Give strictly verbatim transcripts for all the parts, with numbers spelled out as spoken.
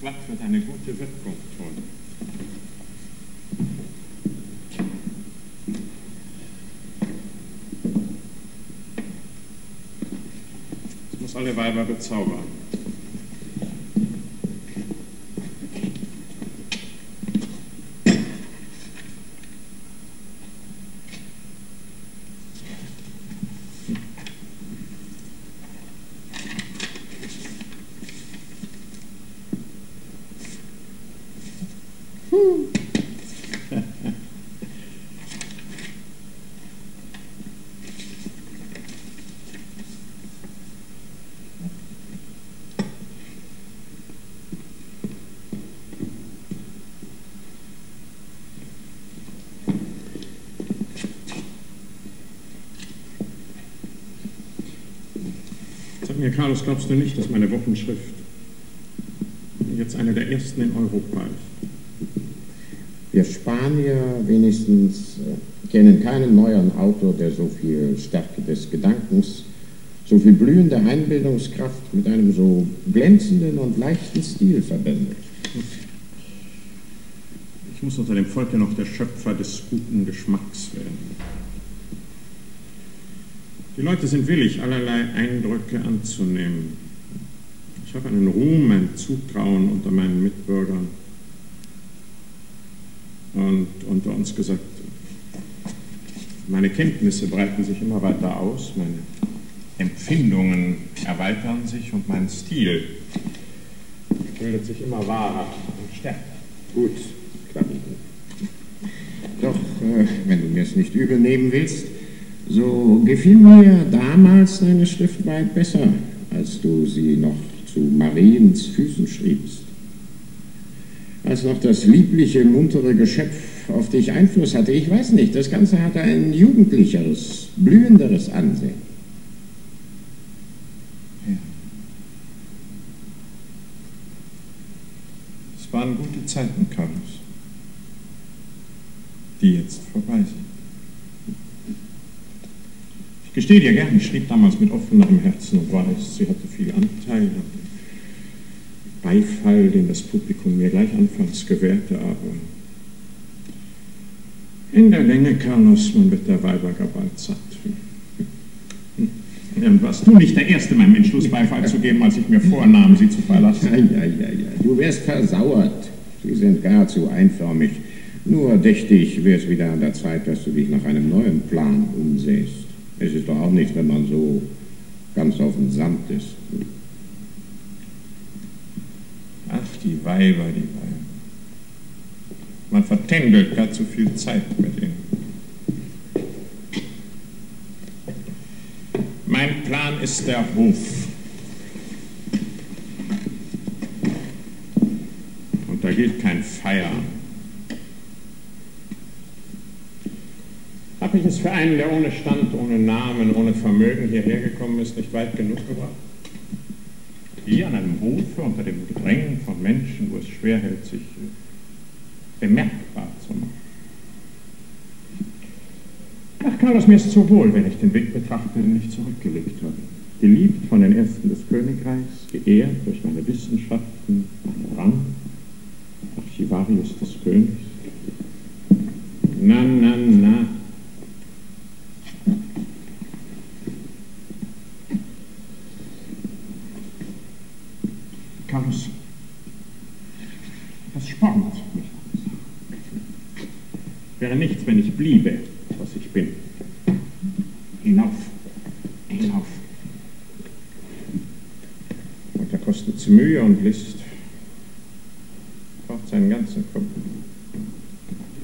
Blatt wird eine gute Wirkung tun. Es muss alle Weiber bezaubern. Mir, Carlos, glaubst du nicht, dass meine Wochenschrift jetzt eine der ersten in Europa ist? Wir Spanier wenigstens kennen keinen neueren Autor, der so viel Stärke des Gedankens, so viel blühende Einbildungskraft mit einem so glänzenden und leichten Stil verbindet. Ich muss unter dem Volke noch der Schöpfer des guten Geschmacks werden. Die Leute sind willig, allerlei Eindrücke anzunehmen. Ich habe einen Ruhm, ein Zutrauen unter meinen Mitbürgern und unter uns gesagt, meine Kenntnisse breiten sich immer weiter aus, meine Empfindungen erweitern sich und mein Stil bildet sich immer wahrer und stärker. Gut, Clavigo. Doch, äh, wenn du mir es nicht übel nehmen willst, so gefiel mir damals deine Schrift weit besser, als du sie noch zu Mariens Füßen schriebst. Als noch das liebliche, muntere Geschöpf auf dich Einfluss hatte, ich weiß nicht, das Ganze hatte ein jugendlicheres, blühenderes Ansehen. Ja. Es waren gute Zeiten, Carlos, die jetzt vorbei sind. Ich gestehe dir gern, ich schrieb damals mit offenem Herzen und weiß, sie hatte viel Anteil an dem Beifall, den das Publikum mir gleich anfangs gewährte, aber in der Länge, Carlos, man wird der Weiber gar bald satt. Und warst du nicht der Erste, meinem Entschluss Beifall zu geben, als ich mir vornahm, sie zu verlassen? Ja, ja, ja, ja. Du wärst versauert. Sie sind gar zu einförmig. Nur dächte ich, wäre es wieder an der Zeit, dass du dich nach einem neuen Plan umsähst. Es ist doch auch nicht, wenn man so ganz auf dem Samt ist. Ach, die Weiber, die Weiber. Man vertändelt gar zu viel Zeit mit ihnen. Mein Plan ist der Hof. Und da gilt kein Feiern. Habe ich es für einen, der ohne Stand, ohne Namen, ohne Vermögen hierher gekommen ist, nicht weit genug gebracht? Hier an einem Hofe unter dem Gedrängen von Menschen, wo es schwerhält, sich bemerkbar zu machen. Ach, Carlos, mir ist so wohl, wenn ich den Weg betrachte, den ich zurückgelegt habe. Geliebt von den Ersten des Königreichs, geehrt durch meine Wissenschaften, meinen Rang, Archivarius des Königs. Na, na, na. Carlos, das spornt mich. Wäre nichts, wenn ich bliebe, was ich bin. Hinauf, hinauf. Und da kostet's Mühe und List. Braucht seinen ganzen Kopf.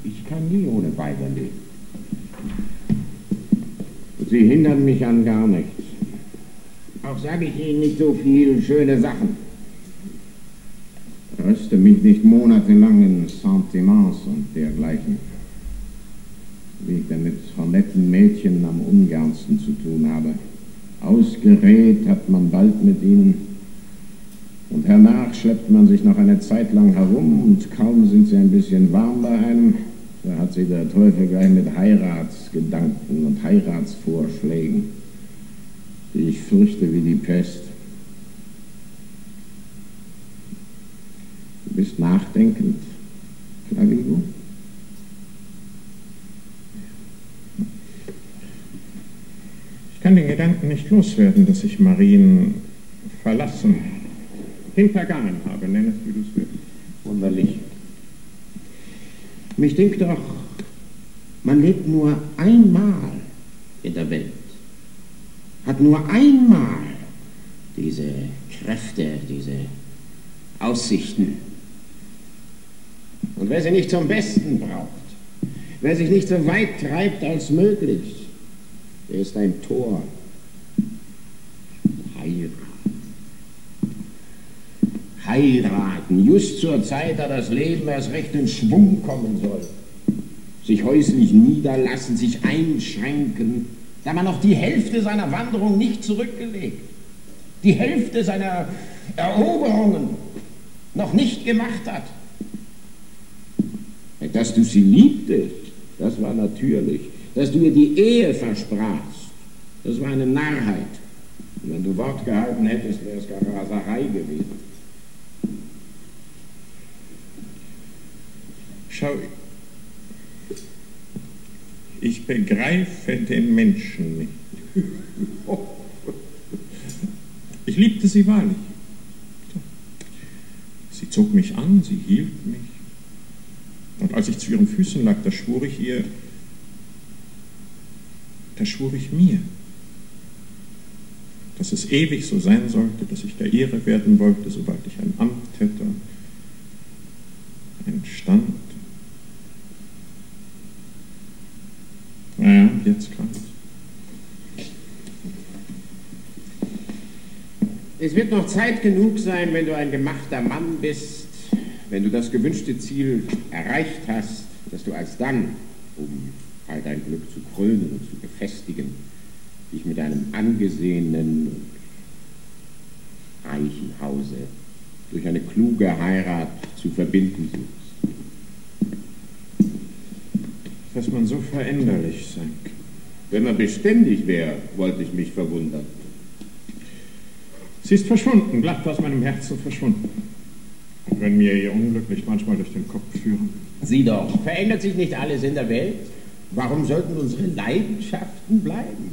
Ich kann nie ohne Weiber leben. Sie hindern mich an gar nichts. Auch sage ich Ihnen nicht so viele schöne Sachen. Röste mich nicht monatelang in Sentiments und dergleichen, wie ich damit von netten Mädchen am ungernsten zu tun habe. Ausgerät hat man bald mit ihnen und hernach schleppt man sich noch eine Zeit lang herum und kaum sind sie ein bisschen warm bei einem, da hat sie der Teufel gleich mit Heiratsgedanken und Heiratsvorschlägen, die ich fürchte wie die Pest. Du bist nachdenkend, Clavigo. Ich kann den Gedanken nicht loswerden, dass ich Marien verlassen, hintergangen habe, nenn es wie du es willst. Wunderlich. Mich denkt doch, man lebt nur einmal in der Welt, hat nur einmal diese Kräfte, diese Aussichten. Und wer sie nicht zum Besten braucht, wer sich nicht so weit treibt als möglich, der ist ein Tor. Heiraten. Heiraten, just zur Zeit, da das Leben erst recht in Schwung kommen soll. Sich häuslich niederlassen, sich einschränken, da man noch die Hälfte seiner Wanderung nicht zurückgelegt, die Hälfte seiner Eroberungen noch nicht gemacht hat. Dass du sie liebtest, das war natürlich. Dass du ihr die Ehe versprachst, das war eine Narrheit. Und wenn du Wort gehalten hättest, wäre es gar Raserei gewesen. Schau, ich begreife den Menschen nicht. Ich liebte sie wahrlich. Sie zog mich an, sie hielt mich. Und als ich zu ihren Füßen lag, da schwor ich ihr, da schwor ich mir, dass es ewig so sein sollte, dass ich der Ehre werden wollte, sobald ich ein Amt hätte, einen Stand. Naja, jetzt Carlos. Es wird noch Zeit genug sein, wenn du ein gemachter Mann bist, wenn du das gewünschte Ziel erreicht hast, dass du alsdann, um all dein Glück zu krönen und zu befestigen, dich mit einem angesehenen und reichen Hause durch eine kluge Heirat zu verbinden suchst. Dass man so veränderlich sein kann. Wenn man beständig wäre, wollte ich mich verwundern. Sie ist verschwunden, glatt aus meinem Herzen verschwunden. Und wenn mir ihr Unglück nicht manchmal durch den Kopf führen. Sieh doch, verändert sich nicht alles in der Welt? Warum sollten unsere Leidenschaften bleiben?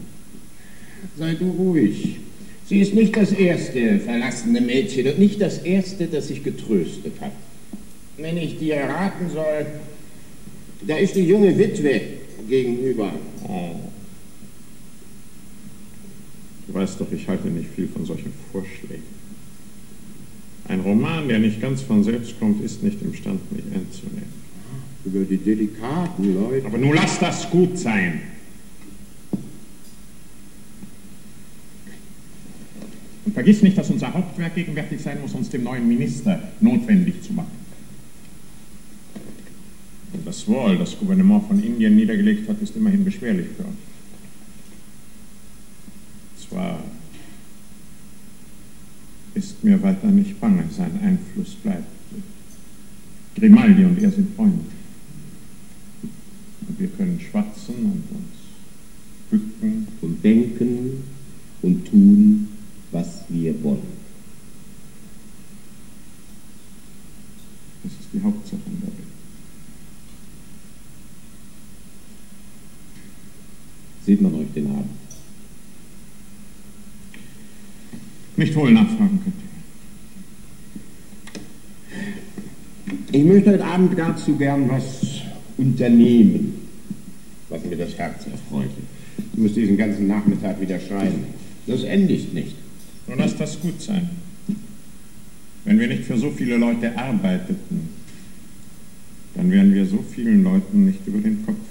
Sei du ruhig. Sie ist nicht das erste verlassene Mädchen und nicht das erste, das sich getröstet hat. Wenn ich dir raten soll, da ist die junge Witwe gegenüber. Oh. Du weißt doch, ich halte nicht viel von solchen Vorschlägen. Ein Roman, der nicht ganz von selbst kommt, ist nicht imstande, mich einzunehmen. Über die delikaten Leute... Aber nun lass das gut sein! Und vergiss nicht, dass unser Hauptwerk gegenwärtig sein muss, uns dem neuen Minister notwendig zu machen. Und das Wohl, das Gouvernement von Indien niedergelegt hat, ist immerhin beschwerlich für uns. Zwar... ist mir weiter nicht bange, sein Einfluss bleibt. Grimaldi und er sind Freunde. Und wir können schwatzen und uns bücken und denken und tun, was wir wollen. Das ist die Hauptsache in der Welt. Sieht man euch den Abend? Nicht wohl nachfragen könnte. Ich möchte heute Abend gar zu gern was unternehmen, was mir das Herz erfreut. Du musst diesen ganzen Nachmittag wieder schreien. Das endigt nicht. Nun lass das gut sein. Wenn wir nicht für so viele Leute arbeiteten, dann wären wir so vielen Leuten nicht über den Kopf